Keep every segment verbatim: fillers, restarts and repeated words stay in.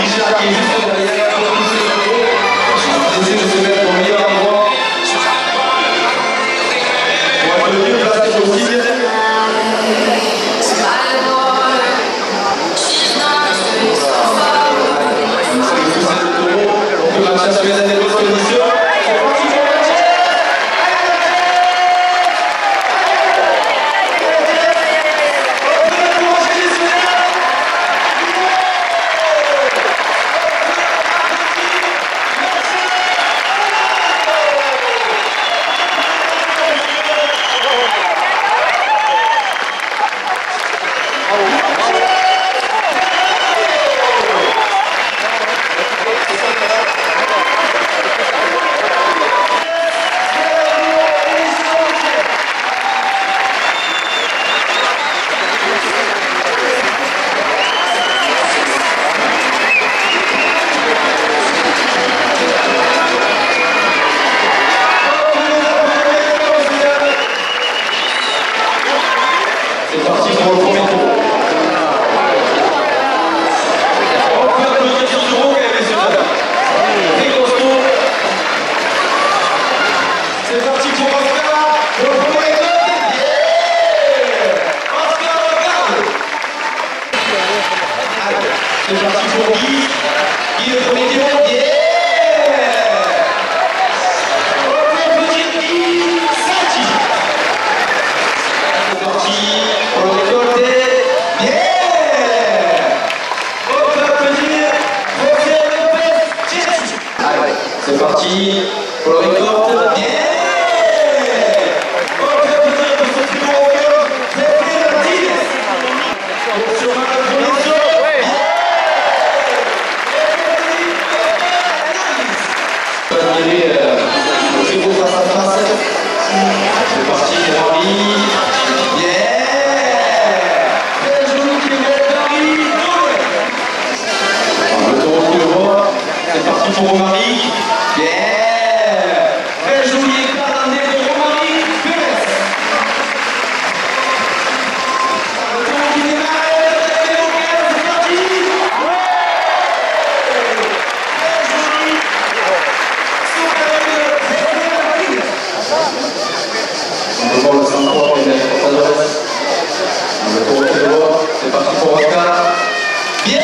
Richard qui est juste derrière. J'essaie de se mettre au meilleur endroit. On va donner le passage aussi. On peut marcher avec la tête haute position. C'est parti pour Guy, Guy le premier qui monte, yeah! On fait petite Guy, sorti! C'est parti, on est côté, yeah! On fait petite, on fait le petit! Allez, c'est parti, on est côté, yeah! Pour Romaric, yeah! Fais jouer par un nez de Romaric, Pérez! Le temps qui démarre, la tête au cœur, c'est parti! Ouais! Fais jouer! Sur le bord de cinq trois pour les derniers portadores. Le tour de dehors, c'est parti pour Oscar. Yeah!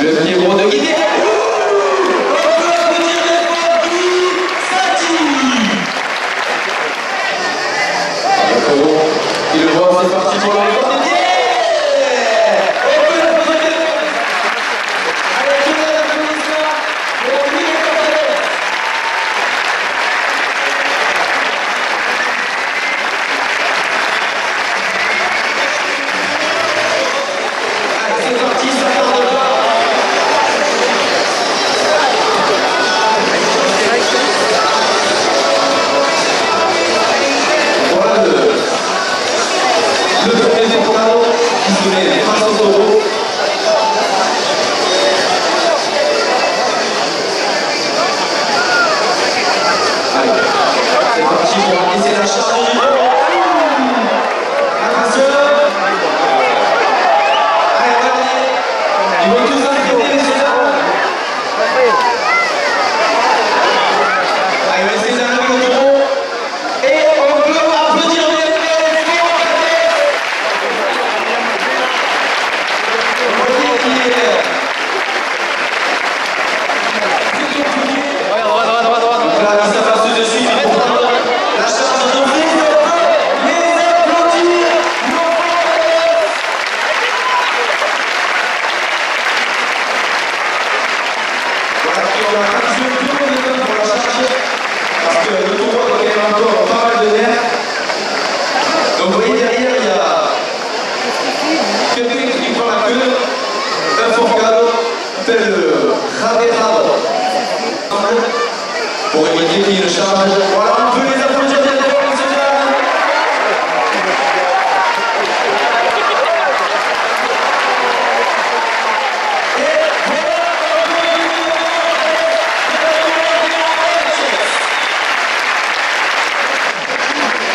Le numéro de Guinée. Il le voit, c'est parti pour le retour. Pour éviter qu'il charge. Voilà, on peut les applaudir des défenses sociales. Et voilà, on peut les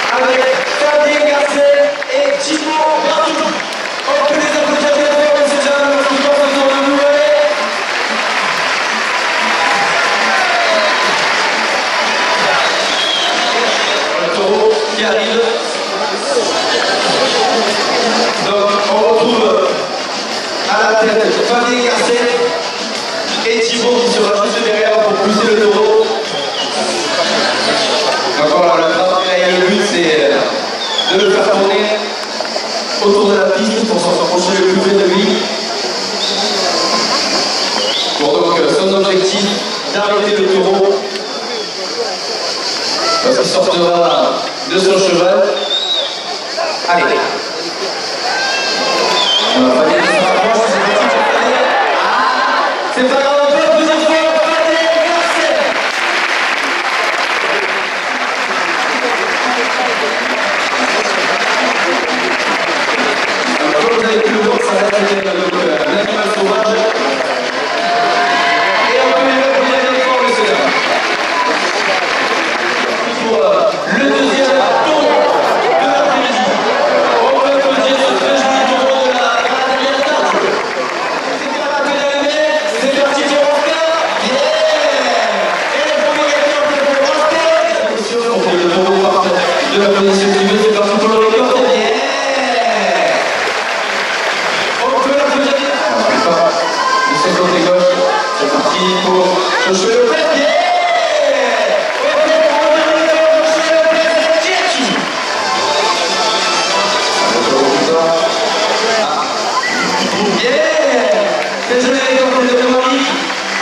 applaudir. Avec Donc on retrouve à la tête Fanny Garcet et Thibaut qui sera juste derrière pour pousser le taureau. Encore la frappe, le but c'est de le faire tourner autour de la piste pour s'en rapprocher le plus près de lui. Pour donc son objectif d'arrêter le taureau parce qu'il sortira de son cheval. Allez. C'est pas grave, on peut plusieurs fois Garcet. Comme vous avez pu le voir, ça reste avec l'animal sauvage. Et on peut les mettre bien fort le Sénat. Pour euh, le deuxième tour de l'après-midi, on peut applaudir ce très joli tour de la dernière tâche. C'était la tâche de l'année, c'est parti pour Oscar. Yeah. Et le premier gagnant pour Oscar. Attention, on fait le nouveau partenaire de la commission privée, c'est parti pour le record. Yeah. On peut applaudir. De ce côté gauche, c'est parti pour Joshua Le Pen. Yeah.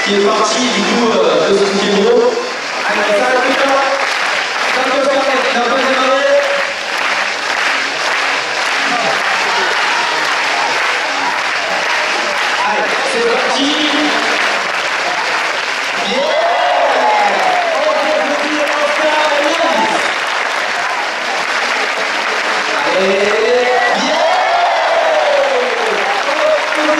Qui est parti du coup euh, de ce petit bureau. Allez, ça ne peut pas. Ça ne peut pas, il n'a pas démarré. Allez, c'est parti. Yeah. On peut venir en faire un nice. Allez. Je vais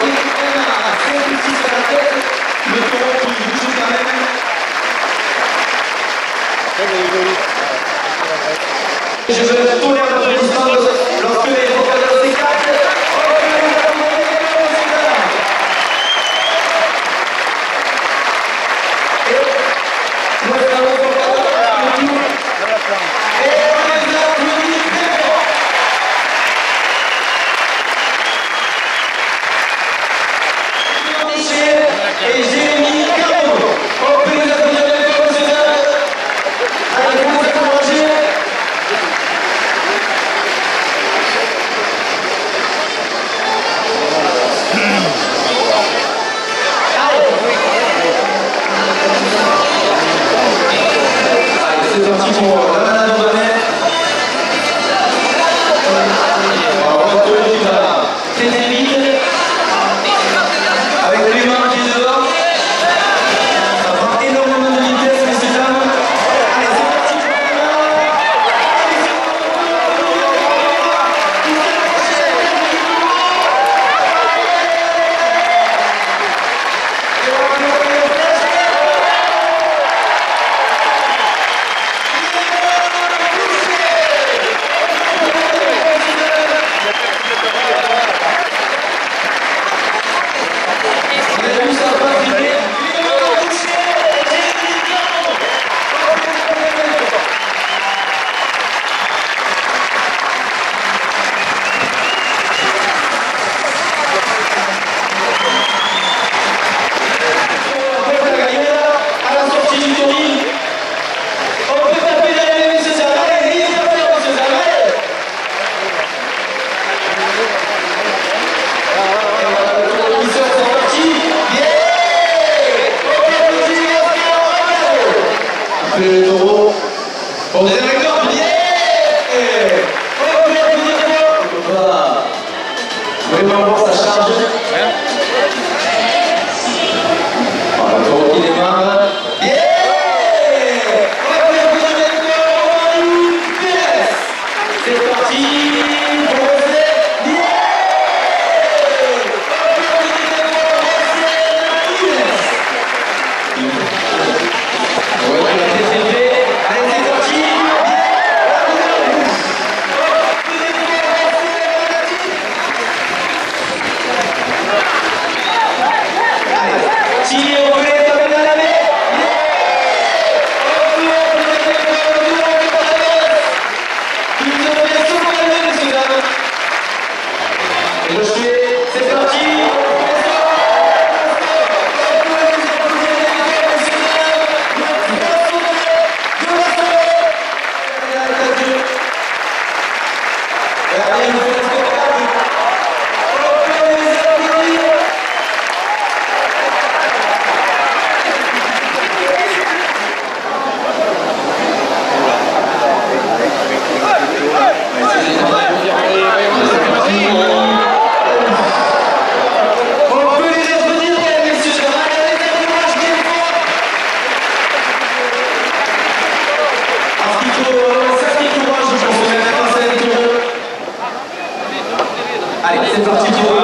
vous tourner à la distance lorsque les représentants s'écartent. On peut vous accompagner dans ces cas-là. Et nous allons vous accompagner dans la flamme. Et on les a applaudis très fort. Michel et Jérémy Caron. On peut les accompagner dans ces cas-là. Allez, vous accompagner. Yeah! parti qui